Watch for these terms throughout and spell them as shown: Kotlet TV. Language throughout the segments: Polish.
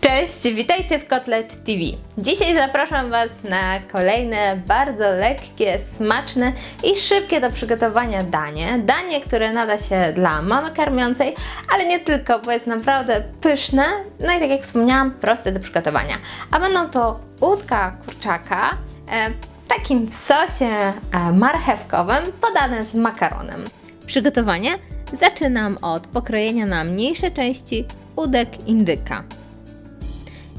Cześć, witajcie w Kotlet TV. Dzisiaj zapraszam Was na kolejne bardzo lekkie, smaczne i szybkie do przygotowania danie. Danie, które nada się dla mamy karmiącej, ale nie tylko, bo jest naprawdę pyszne. No i tak jak wspomniałam, proste do przygotowania. A będą to udka kurczaka w takim sosie marchewkowym podane z makaronem. Przygotowanie zaczynam od pokrojenia na mniejsze części udek indyka.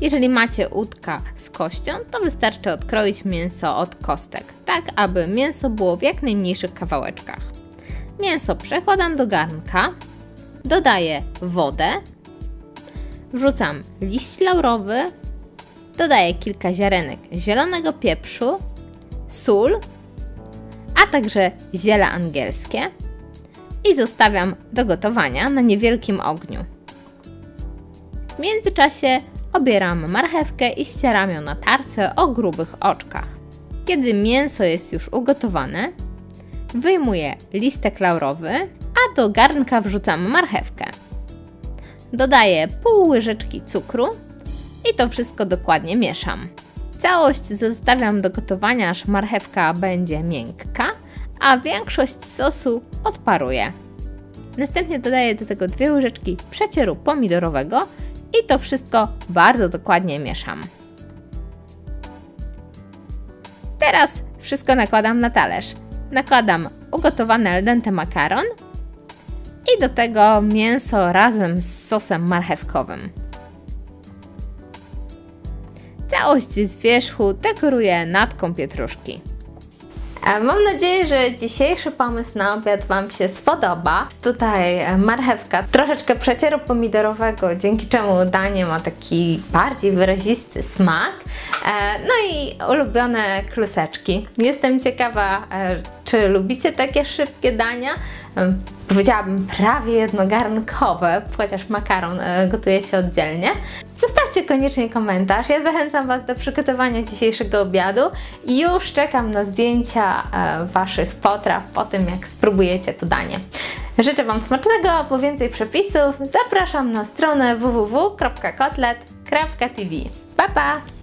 Jeżeli macie udka z kością, to wystarczy odkroić mięso od kostek, tak aby mięso było w jak najmniejszych kawałeczkach. Mięso przekładam do garnka, dodaję wodę, wrzucam liść laurowy, dodaję kilka ziarenek zielonego pieprzu, sól, a także ziele angielskie i zostawiam do gotowania na niewielkim ogniu. W międzyczasie obieram marchewkę i ścieram ją na tarce o grubych oczkach. Kiedy mięso jest już ugotowane, wyjmuję listek laurowy, a do garnka wrzucam marchewkę. Dodaję pół łyżeczki cukru i to wszystko dokładnie mieszam. Całość zostawiam do gotowania, aż marchewka będzie miękka, a większość sosu odparuję. Następnie dodaję do tego dwie łyżeczki przecieru pomidorowego i to wszystko bardzo dokładnie mieszam. Teraz wszystko nakładam na talerz. Nakładam ugotowany al dente makaron i do tego mięso razem z sosem marchewkowym. Całość z wierzchu dekoruję natką pietruszki. Mam nadzieję, że dzisiejszy pomysł na obiad Wam się spodoba. Tutaj marchewka, troszeczkę przecieru pomidorowego, dzięki czemu danie ma taki bardziej wyrazisty smak. No i ulubione kluseczki. Jestem ciekawa, czy lubicie takie szybkie dania? Powiedziałabym prawie jednogarnkowe, chociaż makaron gotuje się oddzielnie. Zostawcie koniecznie komentarz, ja zachęcam Was do przygotowania dzisiejszego obiadu i już czekam na zdjęcia Waszych potraw po tym, jak spróbujecie to danie. Życzę Wam smacznego, po więcej przepisów zapraszam na stronę www.kotlet.tv. Pa, pa!